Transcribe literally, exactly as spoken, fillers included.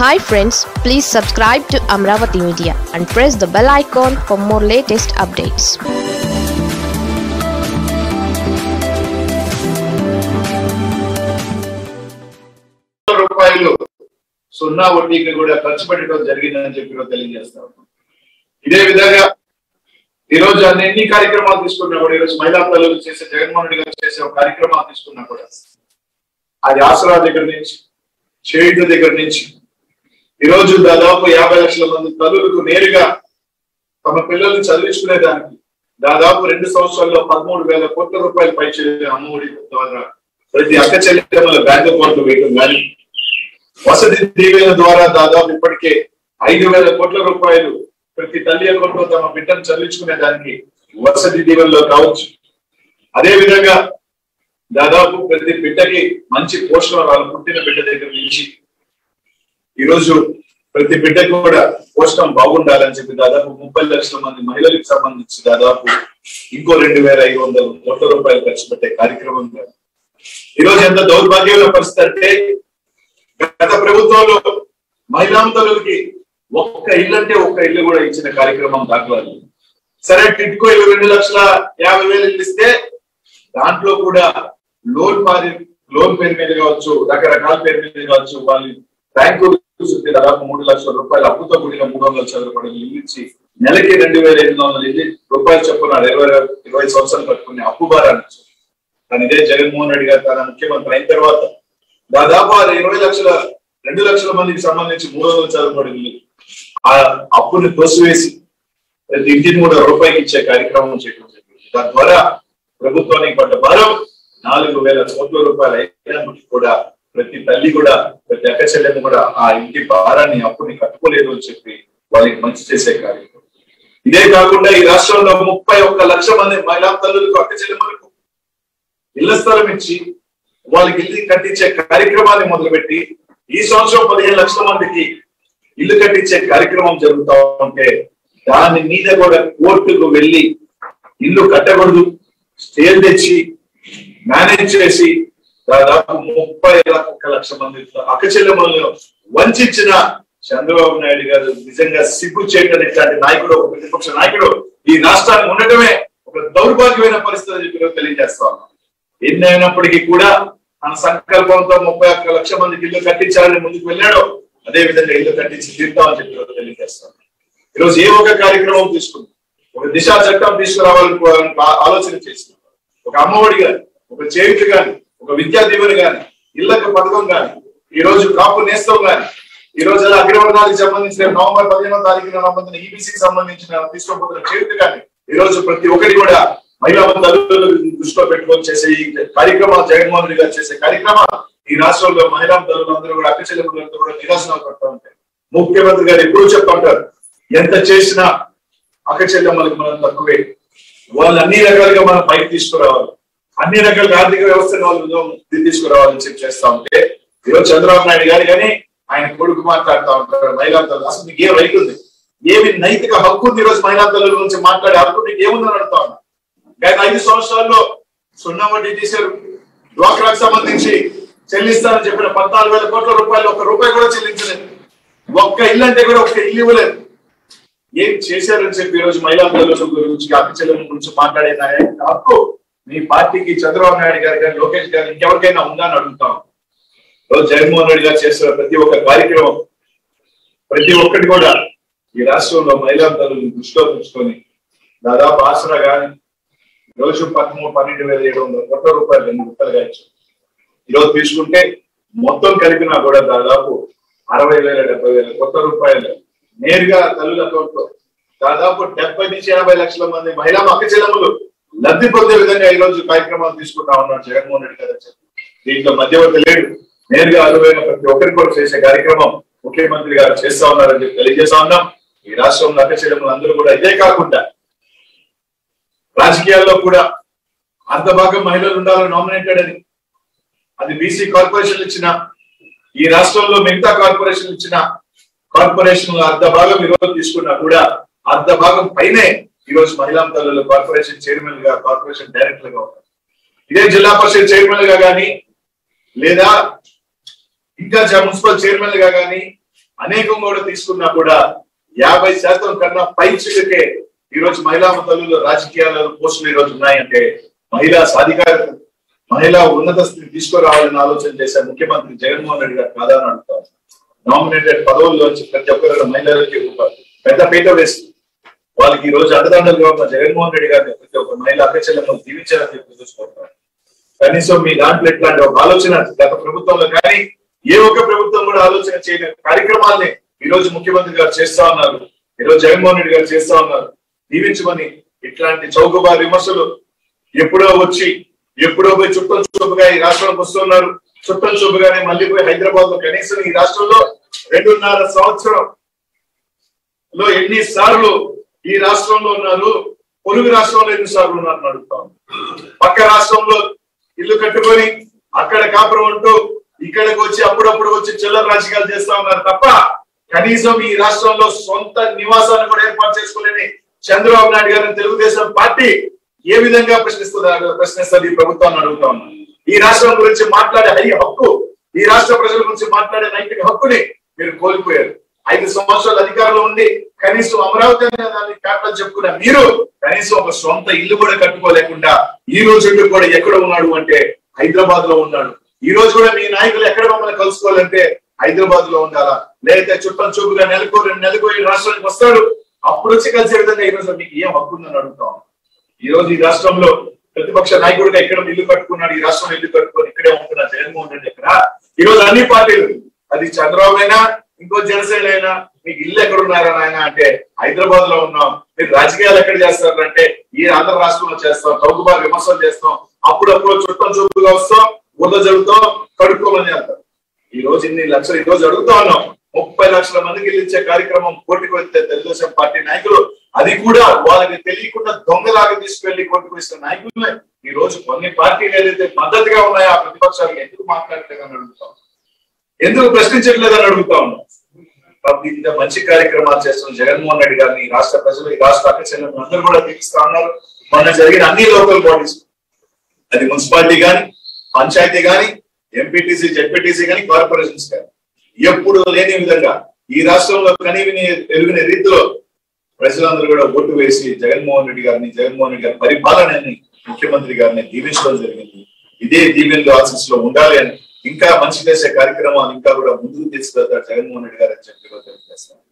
Hi friends, please subscribe to Amravati Media and press the bell icon for more latest updates. సున్నా వడ్డీకి కూడా ఖర్చు పెట్టడం జరిగిందని చెప్పిరో తెలియజేస్తా ఉన్నాను. ఇదే విధంగా ఈ రోజు అన్ని కార్యక్రమాలు తీసుకున్నా కూడా ఈ రోజు మహిళా తల్లులు చేసే జగన్మోహన్ రెడ్డి గారు చేసే కార్యక్రమాలు తీసుకున్నా కూడా అది ఆసరా దగ్గర నుంచి చేయుత దగ్గర నుంచి ఈ రోజు దాదాపు యాభై లక్షల మంది తల్లులకు నేరుగా తమ పిల్లల్ని చదివించుకునే దానికి దాదాపు రెండు సంవత్సరాల్లో పదమూడు వేల కోట్ల రూపాయలు పైచేసే అమ్మఒడి ద్వారా ప్రతి అక్క చెల్లెమ్మల బ్యాంక్ అకౌంట్ వేయడం గాని వసతి దీవెన ద్వారా దాదాపు ఇప్పటికే ఐదు వేల కోట్ల రూపాయలు ప్రతి తల్లి అకౌంట్లో తమ బిడ్డను చదివించుకునే దానికి వసతి దీవెనలో కావచ్చు. అదే విధంగా దాదాపు ప్రతి బిడ్డకి మంచి పోషణ వాళ్ళు పుట్టిన బిడ్డ దగ్గర నుంచి ఈరోజు ప్రతి బిడ్డకు కూడా పోషణ బాగుండాలని చెప్పి దాదాపు ముప్పై లక్షల మంది మహిళలకు సంబంధించి దాదాపు ఇంకో రెండు వేల ఐదు వందల కోట్ల రూపాయలు ఖర్చు పెట్టే కార్యక్రమం కాదు. ఈరోజు ఎంత దౌర్భాగ్యంలో పరిస్థితి అంటే గత ప్రభుత్వంలో మహిళా తల్లులకి ఒక్క ఇల్లు అంటే ఒక్క ఇల్లు కూడా ఇచ్చిన కార్యక్రమం దాఖలాలు. సరే టిట్కో రెండు లక్షల యాభై వేలు ఇస్తే దాంట్లో కూడా లోన్ పారి లోన్ పేరు మీద కావచ్చు, రకరకాల పేరు మీద కావచ్చు, వాళ్ళు బ్యాంకు దాదాపు మూడు లక్షల రూపాయలు అప్పుతో కూడిన మూడు వందల చదరపడ ఇల్లు ఇచ్చి నెలకి రెండు వేల ఎనిమిది వందల ఇల్లు రూపాయలు చెప్పున్నారు. ఇరవై ఇరవై సంవత్సరాలు పట్టుకునే అప్పు భారాన్ని కానీ ఇదే జగన్మోహన్ రెడ్డి గారు తన ముఖ్యమంత్రి అయిన తర్వాత దాదాపు ఇరవై లక్షల రెండు లక్షల మందికి సంబంధించి మూడు వందల చదరపడింది ఆ అప్పుని తోసివేసి ప్రతి ఇంటిని కూడా రూపాయికి ఇచ్చే కార్యక్రమం చేయడం జరిగింది. దాని ద్వారా ప్రభుత్వానికి పడ్డ భారం నాలుగు వేల కోట్ల రూపాయలు అయినప్పటికీ కూడా ప్రతి తల్లి కూడా ప్రతి అక్క చెల్లెలు కూడా ఆ ఇంటి భారాన్ని అప్పుని కట్టుకోలేదు అని చెప్పి వాళ్ళకి మంచి చేసే కార్యక్రమం. ఇదే కాకుండా ఈ రాష్ట్రంలో ముప్పై ఒక్క లక్ష మంది మహిళా తల్లులకు అక్క చెల్లెలకు ఇళ్ల స్థలం ఇచ్చి వాళ్ళకి ఇల్లు కట్టించే కార్యక్రమాన్ని మొదలుపెట్టి ఈ సంవత్సరం పదిహేను లక్షల మందికి ఇల్లు కట్టించే కార్యక్రమం జరుగుతా ఉంటే దాని మీద కూడా కోర్టుకు వెళ్ళి ఇల్లు కట్టకూడదు స్టే తెచ్చి మేనేజ్ చేసి దాదాపు ముప్పై ఒక్క లక్షల మంది అక్క చెల్లెమ్మలను వంచిన చంద్రబాబు నాయుడు గారు నిజంగా సిగ్గు చేయడం ఇట్లాంటి నాయకుడు ఒక ప్రతిపక్ష నాయకుడు ఈ రాష్ట్రానికి ఉండటమే ఒక దౌర్భాగ్యమైన పరిస్థితి అని చెప్పి తెలియజేస్తా ఉన్నాం. ఎన్నైనప్పటికీ కూడా తన సంకల్పంతో ముప్పై ఒక్క లక్షల మందికి ఇల్లు కట్టించాలని ముందుకు వెళ్ళాడు. అదే విధంగా ఇల్లు కట్టించి తీర్థామని చెప్పి తెలియజేస్తాను. ఈరోజు ఏ ఒక కార్యక్రమం తీసుకుంది ఒక దిశా చట్టం తీసుకురావాలని ఆలోచన చేసింది. ఒక అమ్మఒడి గాని, ఒక చేయుత గాని, ఒక విద్యా దీవెన గాని, ఇళ్లకు పథకం గాని, ఈ రోజు కాపు నేస్తం గాని, ఈ రోజు అగ్రవర్ణాలకు సంబంధించిన నవంబర్ పదిహేనవ తారీఖున ఈబీసీకి సంబంధించిన తీసుకోబోతున్న చేయుత గాని, ఈ రోజు ప్రతి ఒక్కటి కూడా మహిళా తల్లులు దృష్టిలో పెట్టుకొని చేసే ఈ కార్యక్రమాలు జగన్మోహన్ రెడ్డి గారు చేసే కార్యక్రమాలు ఈ రాష్ట్రంలో మహిళా తల్లులందరూ కూడా అక్క చెల్లెములందరూ కూడా నిరాశనాలు పడుతూ ఉంటాయి. ముఖ్యమంత్రి గారు ఎప్పుడు చెప్తుంటారు ఎంత చేసినా అక్క చెల్లెమ్మలకు మనం తక్కువే, వాళ్ళు అన్ని రకాలుగా మనం పైకి తీసుకురావాలి, అన్ని రకాల ఆర్థిక వ్యవస్థను వాళ్ళు తీసుకురావాలని చెప్పి చేస్తా ఉంటే ఈరోజు చంద్రబాబు నాయుడు గారు కానీ ఆయన కొడుకు మాట్లాడుతూ ఉంటారు మహిళా తల్లు అసలు మీకు ఏ రైట్ ఉంది, ఏమి నైతిక హక్కు ఉంది ఈరోజు మహిళా తల్లుల గురించి మాట్లాడే హక్కు మీకు ఏముందని అడుగుతా ఉన్నా. గత ఐదు సంవత్సరాల్లో సున్నా వడ్డీ తీశారు, డ్వాక్రాకు సంబంధించి చెల్లిస్తారని చెప్పిన పద్నాలుగు వేల కోట్ల రూపాయలు ఒక్క రూపాయి కూడా చెల్లించలేదు, ఒక్క ఇల్లు అంటే కూడా ఒక్క ఇల్లు ఇవ్వలేదు. ఏం చేశారని చెప్పి ఈ రోజు మహిళా తల్లుల గురించి అక్క చెల్లెల గురించి మాట్లాడే హక్కు మీ పార్టీకి చంద్రబాబు నాయుడు గారు కానీ లోకేష్ గారు ఇంకెవరికైనా ఉందా అని అడుగుతాం. ఈరోజు జగన్మోహన్ రెడ్డి గారు చేస్తున్న ప్రతి ఒక్క కార్యక్రమం ప్రతి ఒక్కటి కూడా ఈ రాష్ట్రంలో మహిళా తల్లులను దృష్టిలో ఉంచుకొని దాదాపు ఆసరా కానీ ఈరోజు పదమూడు పన్నెండు వేల ఏడు వందల కోట్ల రూపాయలు రెండు రూపాయలుగా ఇచ్చారు. ఈరోజు తీసుకుంటే మొత్తం కలిపినా కూడా దాదాపు అరవై వేల డెబ్బై వేల కోట్ల రూపాయలు నేరుగా తల్లుల అకౌంట్ లో దాదాపు డెబ్బై నుంచి ఎనభై లక్షల మంది మహిళా అక్క చెల్లెములు లబ్ధి పొందే విధంగా ఈ రోజు కార్యక్రమాలు తీసుకుంటా ఉన్నాడు జగన్మోహన్ రెడ్డి గారు. దీంట్లో మధ్యవర్తి లేడు, నేరుగా అనువైన ప్రతి ఒక్కరికి కూడా చేసే కార్యక్రమం ముఖ్యమంత్రి గారు చేస్తా ఉన్నారని చెప్పి తెలియజేస్తా ఉన్నాం. ఈ రాష్ట్రంలో అక్క చెల్లెములు అందరూ కూడా ఇదే కాకుండా రాజకీయాల్లో కూడా అంత భాగం మహిళలు ఉండాలని నామినేటెడ్ అని అది బీసీ కార్పొరేషన్లు ఇచ్చిన ఈ రాష్ట్రంలో మిగతా కార్పొరేషన్లు ఇచ్చిన కార్పొరేషన్ అర్ధ భాగం ఈరోజు తీసుకున్నా కూడా అర్ధ భాగం పైనే ఈరోజు మహిళా తల్లులు కార్పొరేషన్ చైర్మన్ గా కార్పొరేషన్ డైరెక్టర్ గా ఉన్నారు. ఇదే జిల్లా పరిషత్ చైర్మన్ గా కానీ లేదా ఇంకా మున్సిపల్ చైర్మన్ గా కానీ అనేకంగా యాభై శాతం కన్నా పైచికే మహిళా మతలు రాజకీయాల పోస్టులు ఉన్నాయంటే మహిళా సాధికారత మహిళా ఉన్నత స్థితి తీసుకురావాలని ఆలోచన చేశారు ముఖ్యమంత్రి జగన్మోహన్ రెడ్డి గారు కాదని అంటారు. నామినేటెడ్ పదవుల్లోంచి ప్రతి ఒక్కరు మహిళలకి పెద్ద పీట వేస్తుంది. వాళ్ళకి ఈ రోజు అండదండలు జగన్మోహన్ రెడ్డి గారిని ప్రతి ఒక్క మహిళ అక్కచెల్లెలు జీవించాలని చెప్పి చూసుకుంటారు. కనీసం మీ దాంట్లో ఇట్లాంటి ఒక ఆలోచన గత ప్రభుత్వంలో కానీ ఏ ఒక్క ప్రభుత్వం కూడా ఆలోచన చేయలేని కార్యక్రమాల్ని ఈ రోజు ముఖ్యమంత్రి గారు చేస్తా ఉన్నారు, ఈరోజు జగన్మోహన్ రెడ్డి గారు చేస్తా ఉన్నారు. దీవించమని ఇట్లాంటి చౌకబారు విమర్శలు ఎప్పుడో వచ్చి ఎప్పుడో పోయి చుట్టం చూపుగా ఈ రాష్ట్రానికి వస్తున్నారు. చుట్టం చూపుగానే మళ్ళీ పోయి హైదరాబాద్ లో కనీసం ఈ రాష్ట్రంలో రెండున్నర సంవత్సరం లో ఎన్ని సార్లు ఈ రాష్ట్రంలో ఉన్నారు, పొరుగు రాష్ట్రంలో ఎన్ని సార్లు ఉన్నారని అడుగుతాం. పక్క రాష్ట్రంలో ఇల్లు కట్టుకొని అక్కడ కాపురం ఉంటూ ఇక్కడికి వచ్చి అప్పుడప్పుడు వచ్చి చిల్లర రాజకీయాలు చేస్తా ఉన్నారు తప్ప కనీసం ఈ రాష్ట్రంలో సొంత నివాసాన్ని కూడా ఏర్పాటు చేసుకోలేని చంద్రబాబు నాయుడు గారిని తెలుగుదేశం పార్టీ ఏ విధంగా ప్రశ్నిస్తుంది ప్రశ్నిస్తుంది ఈ ప్రభుత్వాన్ని అడుగుతా ఉన్నాం. ఈ రాష్ట్రం గురించి మాట్లాడే హై హక్కు, ఈ రాష్ట్ర ప్రజల గురించి మాట్లాడే నైతిక హక్కుని మీరు కోల్పోయారు. ఐదు సంవత్సరాలు అధికారంలో ఉండి కనీసం అమరావతి అనే దాన్ని క్యాపిటల్ చెప్పుకున్న మీరు కనీసం ఒక సొంత ఇల్లు కూడా కట్టుకోలేకుండా ఈ రోజు కూడా ఎక్కడ ఉన్నాడు అంటే హైదరాబాద్ లో ఉన్నాడు. ఈ రోజు కూడా మీ నాయకులు ఎక్కడ మమ్మల్ని కలుసుకోవాలంటే హైదరాబాద్ లో ఉండాలా, లేకపోతే చుట్టం చూపుగా నెలకు రెండు నెలకు ఈ రాష్ట్రానికి వస్తాడు అప్పుడు వచ్చి కలిసే విధంగా ఈ రోజు మీకు ఏం హక్కు ఉందని అడుగుతాం. ఈ రోజు ఈ రాష్ట్రంలో ప్రతిపక్ష నాయకుడిగా ఇక్కడ ఇల్లు కట్టుకున్నాడు, ఈ రాష్ట్రంలో ఇల్లు కట్టుకొని ఇక్కడే ఉంటున్నాడు జగన్మోహన్ రెడ్డి. ఇక్కడ ఈ రోజు అన్ని పార్టీలు అది చంద్రబాబు అయినా ఇంకో జనసేన అయినా మీకు ఇల్లు ఎక్కడ ఉన్నారా నాయన అంటే హైదరాబాద్ లో ఉన్నాం, మీరు రాజకీయాలు ఎక్కడ చేస్తారు అంటే ఈ ఆంధ్ర రాష్ట్రంలో చేస్తాం, తగ్గుబాటు విమర్శలు చేస్తాం, అప్పుడప్పుడు చుట్టం చూపుగా వస్తాం, బుర్ర జరుగుతాం, కడుక్కోమని అంటారు. ఈ రోజు ఇన్ని లక్షలు ఈ రోజు అడుగుతా ఉన్నాం. ముప్పై లక్షల మందికి ఇల్లు ఇచ్చే కార్యక్రమం కోర్టుకు వెళ్తే తెలుగుదేశం పార్టీ నాయకులు అది కూడా వాళ్ళకి తెలియకుండా దొంగలాగా తీసుకువెళ్లి కోర్టుకు వేసిన నాయకులే ఈ రోజు కొన్ని పార్టీలు ఏదైతే మద్దతుగా ఉన్నాయో ఆ ప్రతిపక్షాలకు ఎందుకు మాట్లాడలేదని అడుగుతాం, ఎందుకు ప్రశ్నించట్లేదని అడుగుతా ఉన్నాం. ఇంత మంచి కార్యక్రమాలు చేస్తున్న జగన్మోహన్ రెడ్డి గారిని రాష్ట్ర ప్రజలు ఈ రాష్ట్ర అధ్యక్షులను అందరూ కూడా దీపిస్తా ఉన్నారు. మొన్న జరిగిన అన్ని లోకల్ బాడీస్ అది మున్సిపాలిటీ కానీ పంచాయతీ కానీ ఎంపీటీసీ జెడ్పీటీసీ కానీ కార్పొరేషన్స్ కానీ ఎప్పుడు లేని విధంగా ఈ రాష్ట్రంలో కనివిని ఎరుగిన రీతిలో ప్రజలందరూ కూడా ఓటు వేసి జగన్మోహన్ రెడ్డి గారిని జగన్మోహన్ రెడ్డి గారి పరిపాలనని ముఖ్యమంత్రి గారిని దీవించడం జరిగింది. ఇదే దీవెనలు ఆశీస్సులో ఉండాలి అని ఇంకా మంచి చేసే కార్యక్రమాలు ఇంకా కూడా ముందుకు తీసుకెళ్తారు జగన్మోహన్ రెడ్డి గారు అని చెప్పి తెలియజేస్తారు.